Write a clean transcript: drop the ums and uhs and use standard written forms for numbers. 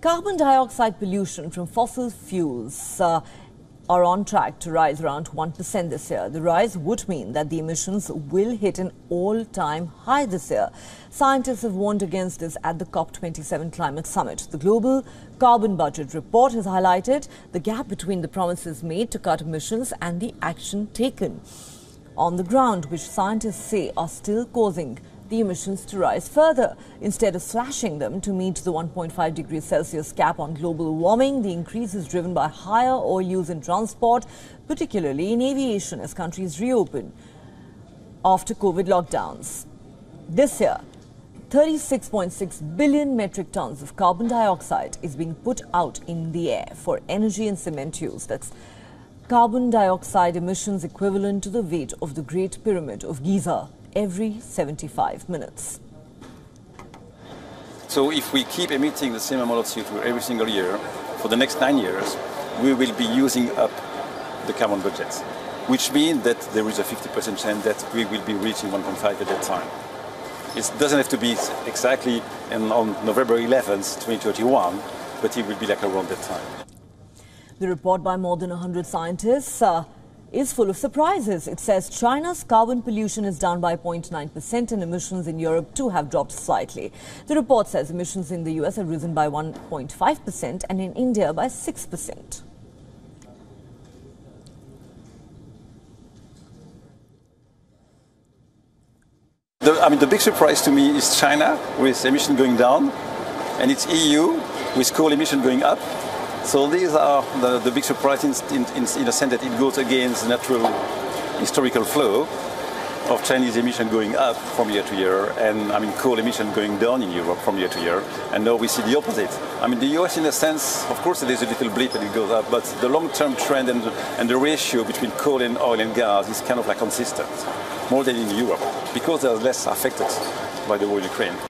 Carbon dioxide pollution from fossil fuels are on track to rise around 1% this year. The rise would mean that the emissions will hit an all-time high this year. Scientists have warned against this at the COP27 climate summit. The Global Carbon Budget Report has highlighted the gap between the promises made to cut emissions and the action taken on the ground, which scientists say are still causing the emissions to rise further. Instead of slashing them to meet the 1.5 degrees Celsius cap on global warming, the increase is driven by higher oil use in transport, particularly in aviation, as countries reopen after COVID lockdowns. This year, 36.6 billion metric tons of carbon dioxide is being put out in the air for energy and cement use. That's carbon dioxide emissions equivalent to the weight of the Great Pyramid of Giza every 75 minutes. So if we keep emitting the same amount of CO2 every single year for the next 9 years, we will be using up the carbon budget, which means that there is a 50% chance that we will be reaching 1.5 at that time. It doesn't have to be exactly on November 11th, 2031, but it will be like around that time. The report by more than 100 scientists is full of surprises. It says China's carbon pollution is down by 0.9% and emissions in Europe too have dropped slightly. The report says emissions in the US have risen by 1.5% and in India by 6%. The big surprise to me is China with emission going down, and it's EU with coal emission going up. So these are the big surprises in the sense that it goes against the natural historical flow of Chinese emission going up from year to year, and coal emission going down in Europe from year to year, and now we see the opposite. The US, in a sense, of course there is a little blip and it goes up, but the long-term trend and the ratio between coal and oil and gas is kind of like consistent, more than in Europe, because they are less affected by the war in Ukraine.